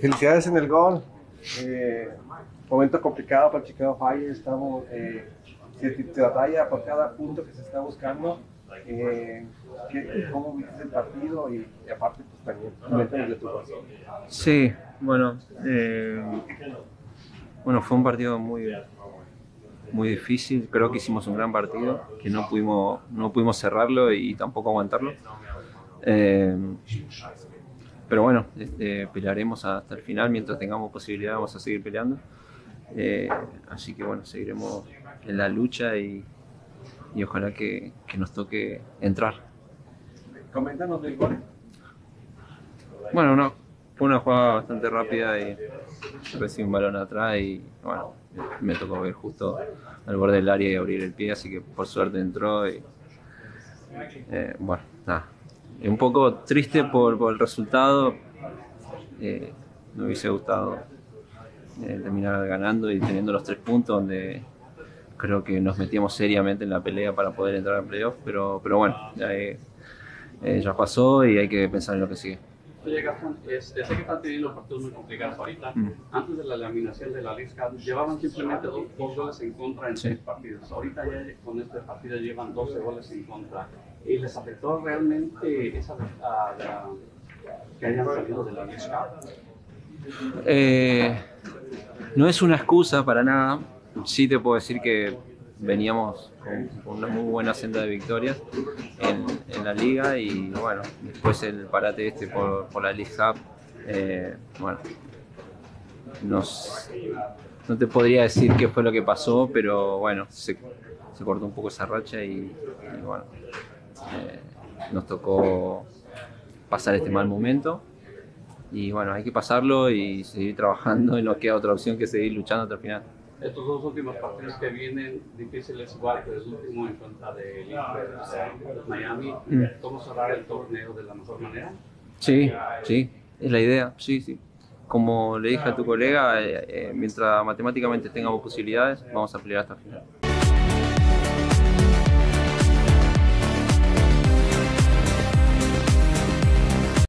Felicidades en el gol. Momento complicado para el Chicago Fire. Estamos de batalla por cada punto que se está buscando. ¿Cómo viste el partido? Y aparte, pues también, coméntanos de tu razón. Sí, bueno, fue un partido muy difícil. Creo que hicimos un gran partido, que no pudimos cerrarlo y tampoco aguantarlo. Pero bueno, pelearemos hasta el final. Mientras tengamos posibilidad, vamos a seguir peleando. Así que bueno, seguiremos en la lucha y ojalá que nos toque entrar. Coméntanos del gol. Bueno, fue una jugada bastante rápida y recibí un balón atrás y bueno, me tocó ver justo al borde del área y abrir el pie, así que por suerte entró. Y, bueno, nada. Un poco triste por el resultado. Me hubiese gustado terminar ganando y teniendo los 3 puntos, donde creo que nos metíamos seriamente en la pelea para poder entrar al playoff, pero bueno, ya pasó y hay que pensar en lo que sigue. Oye, Gastón, sé que están teniendo partidos muy complicados ahorita. Antes de la eliminación de la League Cup llevaban simplemente 2 goles en contra en 6 partidos. Ahorita ya con este partido llevan 12 goles en contra. ¿Y les afectó realmente esa que hayan salido de la League Cup? No es una excusa para nada. Sí te puedo decir que veníamos con una muy buena senda de victorias en la liga y bueno, después el parate por la League Cup, bueno, no te podría decir qué fue lo que pasó, pero bueno, se cortó un poco esa racha y bueno, nos tocó pasar este mal momento. Y bueno, hay que pasarlo y seguir trabajando y no queda otra opción que seguir luchando hasta el final. Estos 2 últimos partidos que vienen difíciles, igual que el último en contra de Miami, ¿cómo cerrar el torneo de la mejor manera? Sí, es la idea, sí. Como le dije a tu colega, mientras matemáticamente tengamos posibilidades, vamos a pelear hasta el final.